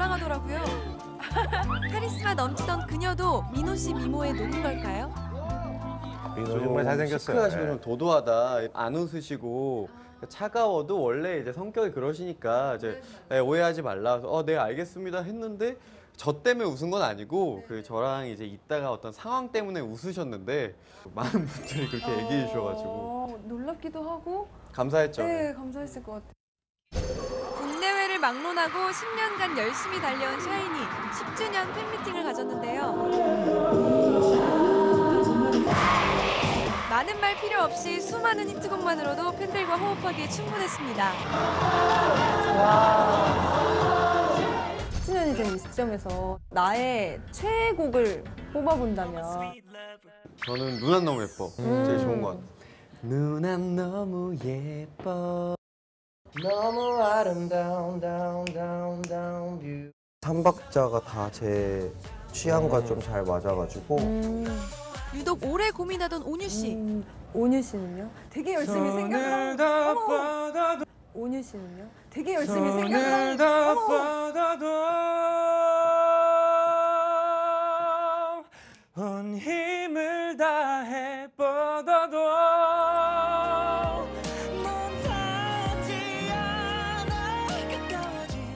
올라가더라고요. 카리스마 넘치던 그녀도 민호 씨 미모에 녹은 걸까요? 민호 정말 잘생겼어요. 시크하시고 좀 도도하다. 안 웃으시고 차가워도 원래 이제 성격이 그러시니까 이제 오해하지 말라. 네 알겠습니다 했는데 저 때문에 웃은 건 아니고 그 저랑 이제 있다가 어떤 상황 때문에 웃으셨는데 많은 분들이 그렇게 얘기해 주셔가지고 놀랍기도 하고 감사했죠. 네 감사했을 것 같아요. 국내외를 막론하고 10년간 열심히 달려온 샤이니 10주년 팬미팅을 가졌는데요. 많은 말 필요 없이 수많은 히트곡만으로도 팬들과 호흡하기에 충분했습니다. 10주년이 된 이 시점에서 나의 최애곡을 뽑아본다면? 저는 누난 너무 예뻐. 제일 좋은 것 같아요. 누난 너무 예뻐. 너무 아름다운 뷰. 3박자가 다 제 취향과 좀 잘 맞아가지고 유독 오래 고민하던 오뉴 씨. 오뉴 씨는요? 되게 열심히 생각하고 오뉴 씨는요? 되게 열심히 생각하고 온 힘을 다해 뻗어도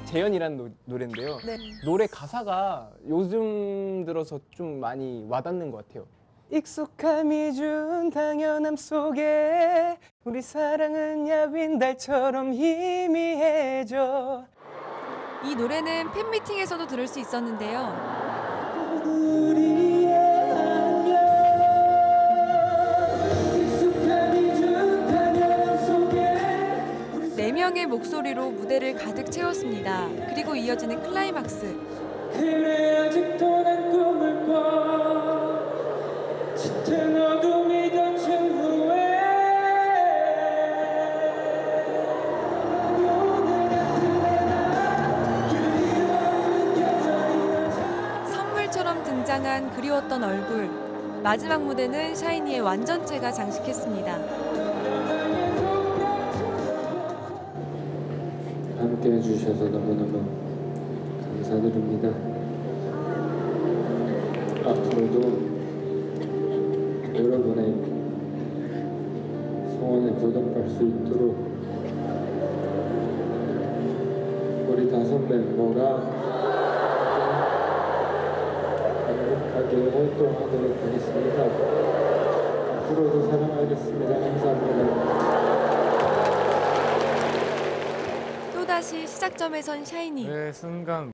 재현이라는 노래인데요. 네. 노래 가사가 요즘 들어서 좀 많이 와닿는 것 같아요. 익숙함이 준 당연함 속에 우리 사랑은 야윈 달처럼 희미해져. 이 노래는 팬미팅에서도 들을 수 있었는데요. 명의 목소리로 무대를 가득 채웠습니다. 그리고 이어지는 클라이막스. 그래 아직도 난 꿈을 꿔 짙은 어둠이 덮친 후에 오늘 같은 날 그리워하는 계절이다. 선물처럼 등장한 그리웠던 얼굴. 마지막 무대는 샤이니의 완전체가 장식했습니다. 함께해 주셔서 너무너무 감사드립니다. 앞으로도 여러분의 소원에 보답할 수 있도록 우리 5 멤버가 행복하게 활동하도록 하겠습니다. 앞으로도 사랑하겠습니다. 감사합니다. 다시 시작점에 선 샤이니. 네, 순간